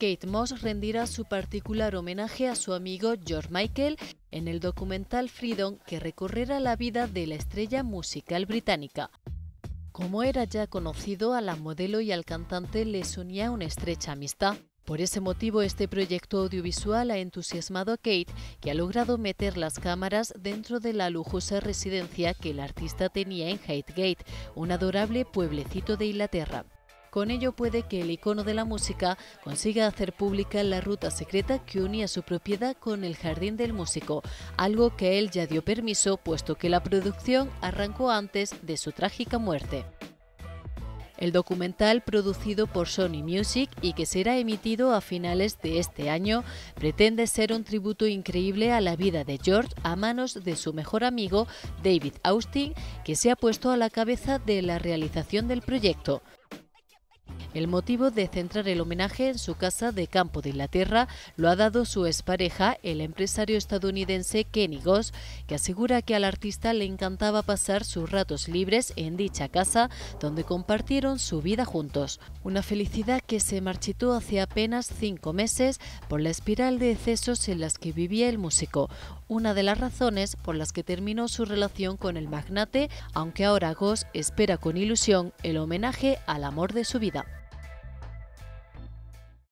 Kate Moss rendirá su particular homenaje a su amigo George Michael en el documental Freedom, que recorrerá la vida de la estrella musical británica. Como era ya conocido, a la modelo y al cantante les unía una estrecha amistad. Por ese motivo, este proyecto audiovisual ha entusiasmado a Kate, que ha logrado meter las cámaras dentro de la lujosa residencia que el artista tenía en Highgate, un adorable pueblecito de Inglaterra. Con ello puede que el icono de la música consiga hacer pública la ruta secreta que unía su propiedad con el jardín del músico, algo que él ya dio permiso, puesto que la producción arrancó antes de su trágica muerte. El documental, producido por Sony Music y que será emitido a finales de este año, pretende ser un tributo increíble a la vida de George a manos de su mejor amigo David Austin, que se ha puesto a la cabeza de la realización del proyecto. El motivo de centrar el homenaje en su casa de campo de Inglaterra lo ha dado su expareja, el empresario estadounidense Kenny Goss, que asegura que al artista le encantaba pasar sus ratos libres en dicha casa, donde compartieron su vida juntos. Una felicidad que se marchitó hace apenas 5 meses por la espiral de excesos en las que vivía el músico, una de las razones por las que terminó su relación con el magnate, aunque ahora Goss espera con ilusión el homenaje al amor de su vida.